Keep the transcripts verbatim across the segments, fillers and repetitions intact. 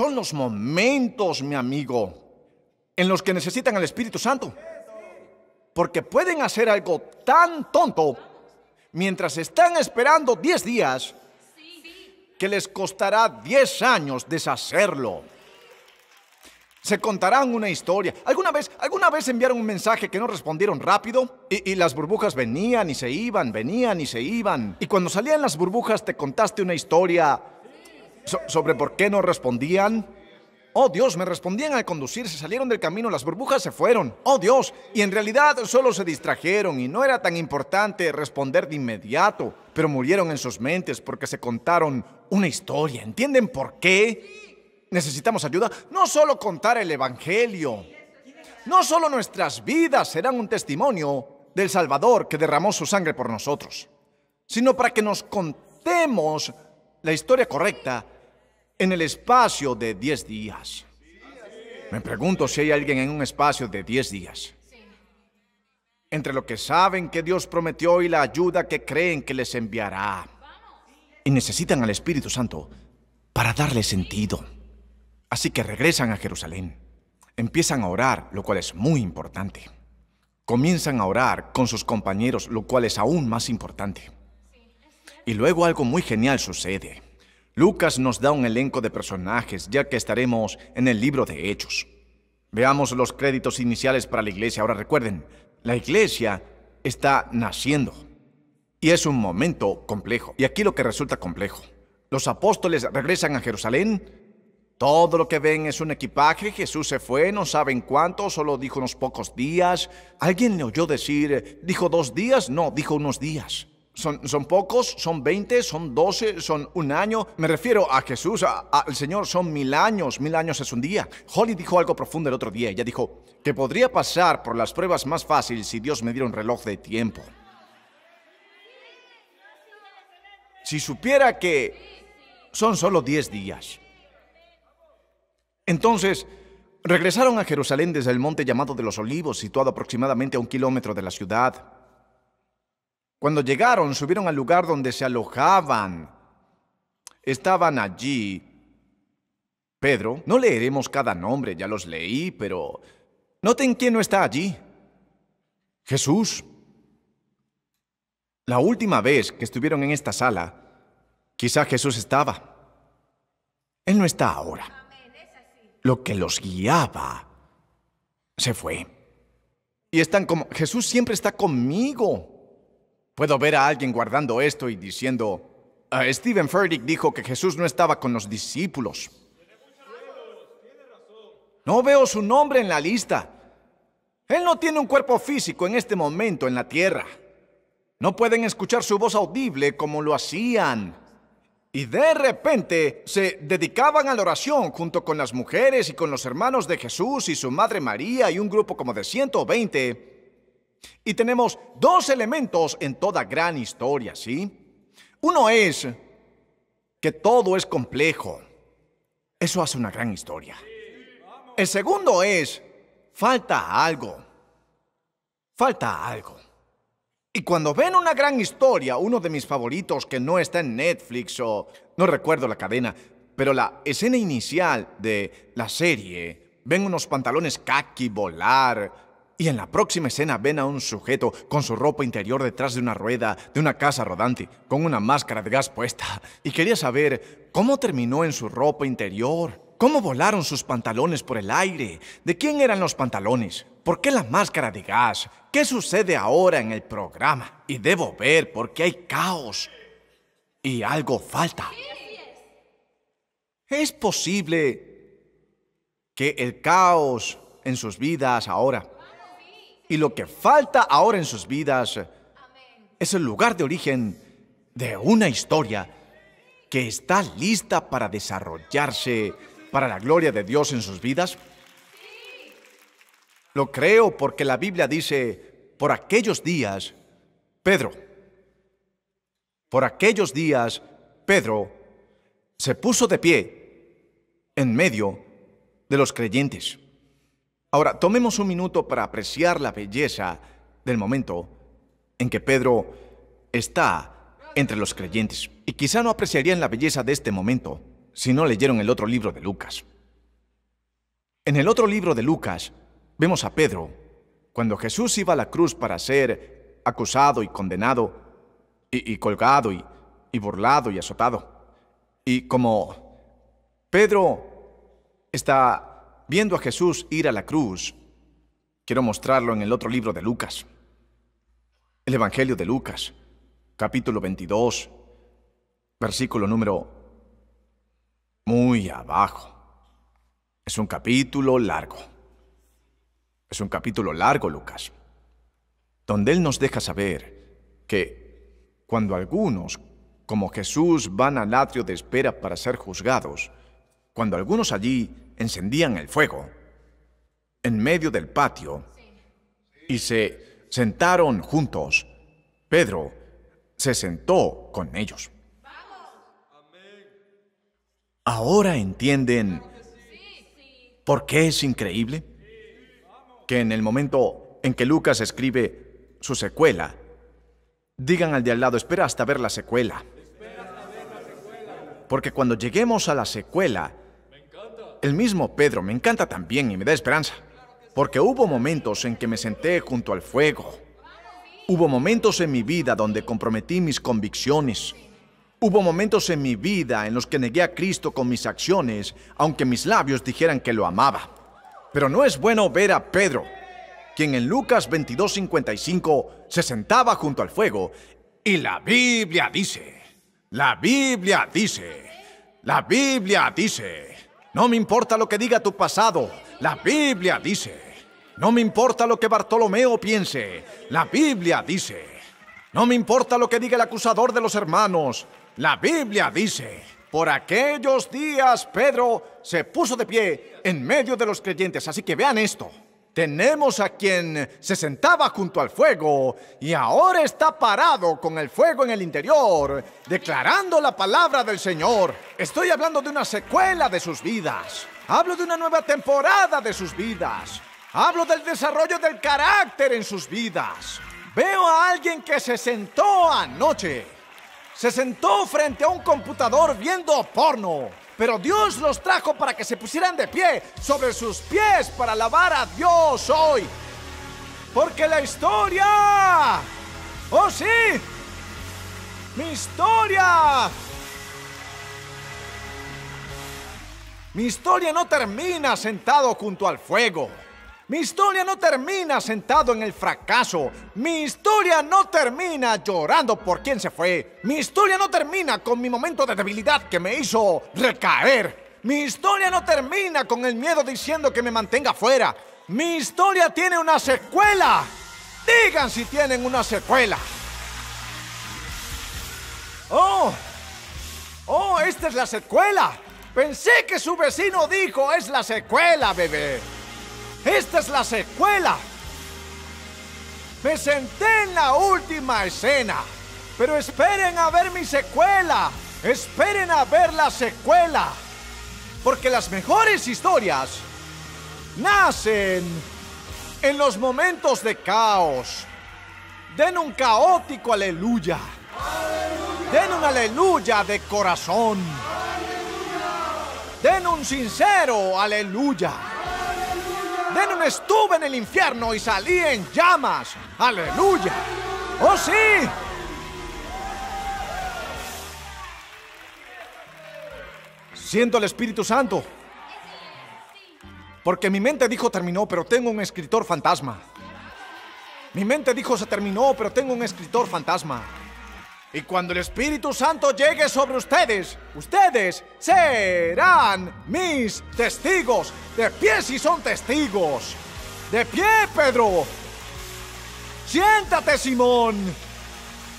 son los momentos, mi amigo, en los que necesitan el Espíritu Santo. Porque pueden hacer algo tan tonto mientras están esperando diez días que les costará diez años deshacerlo. Se contarán una historia. ¿Alguna vez, alguna vez enviaron un mensaje que no respondieron rápido? Y, y las burbujas venían y se iban, venían y se iban. Y cuando salían las burbujas te contaste una historia so- sobre por qué no respondían. Oh, Dios, me respondían al conducir, se salieron del camino, las burbujas se fueron. Oh, Dios, y en realidad solo se distrajeron y no era tan importante responder de inmediato. Pero murieron en sus mentes porque se contaron una historia. ¿Entienden por qué necesitamos ayuda? No solo contar el Evangelio. No solo nuestras vidas serán un testimonio del Salvador que derramó su sangre por nosotros, sino para que nos contemos la historia correcta en el espacio de diez días. Me pregunto si hay alguien en un espacio de diez días. Entre lo que saben que Dios prometió y la ayuda que creen que les enviará. Y necesitan al Espíritu Santo para darle sentido. Así que regresan a Jerusalén. Empiezan a orar, lo cual es muy importante. Comienzan a orar con sus compañeros, lo cual es aún más importante. Y luego algo muy genial sucede. Lucas nos da un elenco de personajes, ya que estaremos en el libro de Hechos. Veamos los créditos iniciales para la iglesia. Ahora recuerden, la iglesia está naciendo y es un momento complejo. Y aquí lo que resulta complejo. Los apóstoles regresan a Jerusalén. Todo lo que ven es un equipaje. Jesús se fue, no saben cuánto, solo dijo unos pocos días. ¿Alguien le oyó decir, dijo dos días? No, dijo unos días. Son, son pocos, son veinte, son doce, son un año. Me refiero a Jesús, al Señor, son mil años. Mil años es un día. Holly dijo algo profundo el otro día. Ella dijo que podría pasar por las pruebas más fácil si Dios me diera un reloj de tiempo. Si supiera que son solo diez días. Entonces, regresaron a Jerusalén desde el monte llamado de los Olivos, situado aproximadamente a un kilómetro de la ciudad. Cuando llegaron, subieron al lugar donde se alojaban. Estaban allí Pedro. No leeremos cada nombre, ya los leí, pero noten quién no está allí. Jesús. La última vez que estuvieron en esta sala, quizá Jesús estaba. Él no está ahora. Lo que los guiaba se fue. Y están como, Jesús siempre está conmigo. Puedo ver a alguien guardando esto y diciendo, uh, Steven Furtick dijo que Jesús no estaba con los discípulos. No veo su nombre en la lista. Él no tiene un cuerpo físico en este momento en la tierra. No pueden escuchar su voz audible como lo hacían. Y de repente se dedicaban a la oración junto con las mujeres y con los hermanos de Jesús y su madre María y un grupo como de ciento veinte. Y tenemos dos elementos en toda gran historia, ¿sí? Uno es que todo es complejo. Eso hace una gran historia. El segundo es, falta algo. Falta algo. Y cuando ven una gran historia, uno de mis favoritos que no está en Netflix o no recuerdo la cadena, pero la escena inicial de la serie, ven unos pantalones caqui volar. Y en la próxima escena ven a un sujeto con su ropa interior detrás de una rueda de una casa rodante, con una máscara de gas puesta. Y quería saber cómo terminó en su ropa interior, cómo volaron sus pantalones por el aire, de quién eran los pantalones, por qué la máscara de gas, qué sucede ahora en el programa. Y debo ver porque hay caos y algo falta. Es posible que el caos en sus vidas ahora... Y lo que falta ahora en sus vidas es el lugar de origen de una historia que está lista para desarrollarse para la gloria de Dios en sus vidas. Lo creo porque la Biblia dice, por aquellos días, Pedro, por aquellos días, Pedro se puso de pie en medio de los creyentes. Ahora, tomemos un minuto para apreciar la belleza del momento en que Pedro está entre los creyentes. Y quizá no apreciarían la belleza de este momento si no leyeron el otro libro de Lucas. En el otro libro de Lucas, vemos a Pedro, cuando Jesús iba a la cruz para ser acusado y condenado, y, y colgado, y, y burlado y azotado. Y como Pedro está viendo a Jesús ir a la cruz, quiero mostrarlo en el otro libro de Lucas. El Evangelio de Lucas, capítulo veintidós, versículo número muy abajo. Es un capítulo largo. Es un capítulo largo, Lucas, donde él nos deja saber que cuando algunos, como Jesús, van al atrio de espera para ser juzgados, cuando algunos allí encendían el fuego en medio del patio y se sentaron juntos, Pedro se sentó con ellos. ¿Ahora entienden por qué es increíble que en el momento en que Lucas escribe su secuela, digan al de al lado, espera hasta ver la secuela? Porque cuando lleguemos a la secuela, el mismo Pedro me encanta también y me da esperanza. Porque hubo momentos en que me senté junto al fuego. Hubo momentos en mi vida donde comprometí mis convicciones. Hubo momentos en mi vida en los que negué a Cristo con mis acciones, aunque mis labios dijeran que lo amaba. Pero no es bueno ver a Pedro, quien en Lucas veintidós, cincuenta y cinco se sentaba junto al fuego. Y la Biblia dice, la Biblia dice, la Biblia dice, no me importa lo que diga tu pasado, la Biblia dice, no me importa lo que Bartolomé piense, la Biblia dice, no me importa lo que diga el acusador de los hermanos. La Biblia dice, por aquellos días Pedro se puso de pie en medio de los creyentes. Así que vean esto. Tenemos a quien se sentaba junto al fuego y ahora está parado con el fuego en el interior, declarando la palabra del Señor. Estoy hablando de una secuela de sus vidas. Hablo de una nueva temporada de sus vidas. Hablo del desarrollo del carácter en sus vidas. Veo a alguien que se sentó anoche. Se sentó frente a un computador viendo porno. Pero Dios los trajo para que se pusieran de pie sobre sus pies para alabar a Dios hoy. Porque la historia... ¡Oh, sí! ¡Mi historia! Mi historia no termina sentado junto al fuego. Mi historia no termina sentado en el fracaso. Mi historia no termina llorando por quien se fue. Mi historia no termina con mi momento de debilidad que me hizo recaer. Mi historia no termina con el miedo diciendo que me mantenga fuera. Mi historia tiene una secuela. Digan si tienen una secuela. Oh, oh, esta es la secuela. Pensé que su vecino dijo, es la secuela, bebé. Esta es la secuela. Me senté en la última escena, pero esperen a ver mi secuela. Esperen a ver la secuela. Porque las mejores historias nacen en los momentos de caos. Den un caótico aleluya. ¡Aleluya! Den un aleluya de corazón. ¡Aleluya! Den un sincero aleluya. Den un estuve en el infierno y salí en llamas. ¡Aleluya! ¡Oh, sí! Siento el Espíritu Santo. Porque mi mente dijo terminó, pero tengo un escritor fantasma. Mi mente dijo se terminó, pero tengo un escritor fantasma. Y cuando el Espíritu Santo llegue sobre ustedes, ustedes serán mis testigos. De pie si son testigos. De pie, Pedro. Siéntate, Simón.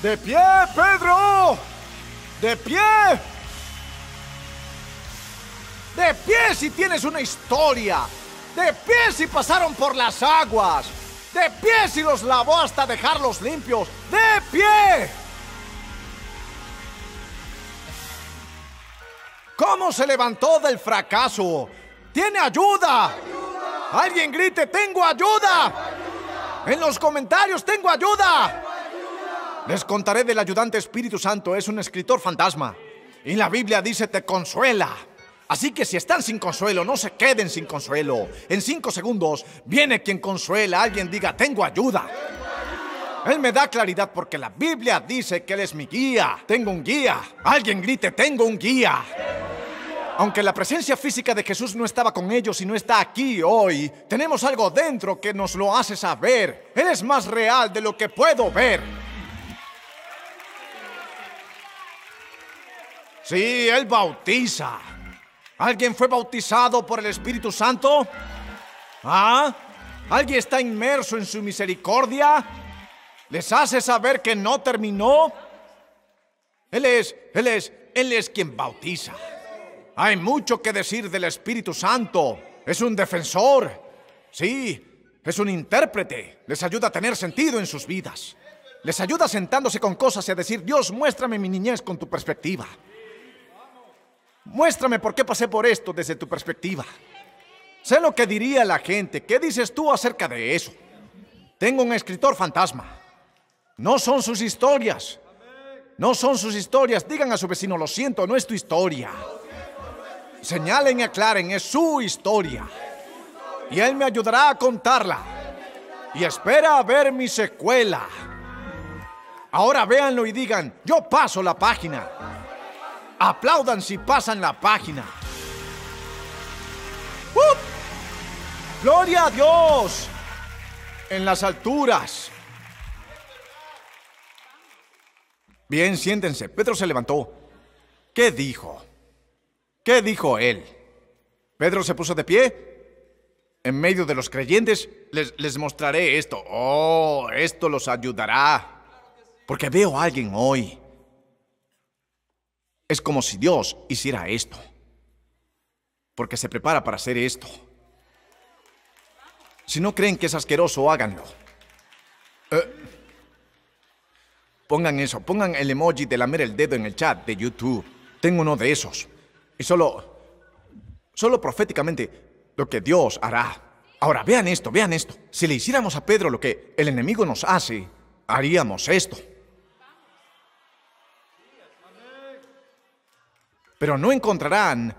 De pie, Pedro. De pie. De pie si tienes una historia. De pie si pasaron por las aguas. De pie si los lavó hasta dejarlos limpios. De pie. ¿Cómo se levantó del fracaso? ¡Tiene ayuda! ¡Ayuda! Alguien grite, ¡tengo ayuda! ¡Tengo ayuda! En los comentarios, ¡tengo ayuda! ¡Tengo ayuda! Les contaré del ayudante Espíritu Santo, es un escritor fantasma. Y la Biblia dice, te consuela. Así que si están sin consuelo, no se queden sin consuelo. En cinco segundos viene quien consuela. Alguien diga, tengo ayuda. Él me da claridad porque la Biblia dice que Él es mi guía. Tengo un guía. Alguien grite, tengo un guía. Aunque la presencia física de Jesús no estaba con ellos y no está aquí hoy, tenemos algo dentro que nos lo hace saber. Él es más real de lo que puedo ver. Sí, Él bautiza. ¿Alguien fue bautizado por el Espíritu Santo? ¿Ah? ¿Alguien está inmerso en su misericordia? ¿Les hace saber que no terminó? Él es, Él es, Él es quien bautiza. Hay mucho que decir del Espíritu Santo. Es un defensor. Sí, es un intérprete. Les ayuda a tener sentido en sus vidas. Les ayuda sentándose con cosas y a decir, Dios, muéstrame mi niñez con tu perspectiva. Muéstrame por qué pasé por esto desde tu perspectiva. Sé lo que diría la gente. ¿Qué dices tú acerca de eso? Tengo un escritor fantasma. No son sus historias. No son sus historias. Digan a su vecino, lo siento, no es tu historia. Señalen y aclaren, es su historia. Y Él me ayudará a contarla. Y espera a ver mi secuela. Ahora véanlo y digan, yo paso la página. Aplaudan si pasan la página. ¡Uh! ¡Gloria a Dios! En las alturas. Bien, siéntense. Pedro se levantó. ¿Qué dijo? ¿Qué dijo él? Pedro se puso de pie. En medio de los creyentes, les, les mostraré esto. Oh, esto los ayudará. Porque veo a alguien hoy. Es como si Dios hiciera esto. Porque se prepara para hacer esto. Si no creen que es asqueroso, háganlo. Eh, pongan eso. Pongan el emoji de lamer el dedo en el chat de YouTube. Tengo uno de esos. Y solo, solo proféticamente lo que Dios hará. Ahora, vean esto, vean esto. Si le hiciéramos a Pedro lo que el enemigo nos hace, haríamos esto. Pero no encontrarán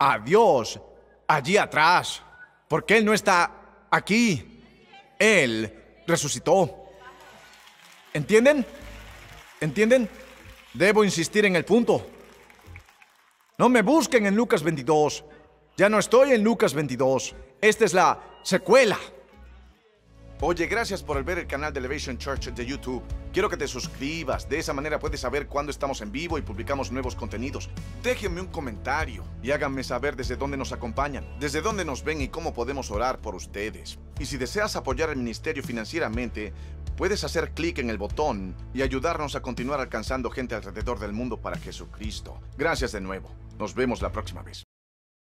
a Dios allí atrás, porque Él no está aquí. Él resucitó. ¿Entienden? ¿Entienden? Debo insistir en el punto. No me busquen en Lucas veintidós. Ya no estoy en Lucas veintidós. Esta es la secuela. Oye, gracias por ver el canal de Elevation Church de YouTube. Quiero que te suscribas. De esa manera puedes saber cuándo estamos en vivo y publicamos nuevos contenidos. Déjenme un comentario y háganme saber desde dónde nos acompañan, desde dónde nos ven y cómo podemos orar por ustedes. Y si deseas apoyar al ministerio financieramente, puedes hacer clic en el botón y ayudarnos a continuar alcanzando gente alrededor del mundo para Jesucristo. Gracias de nuevo. Nos vemos la próxima vez.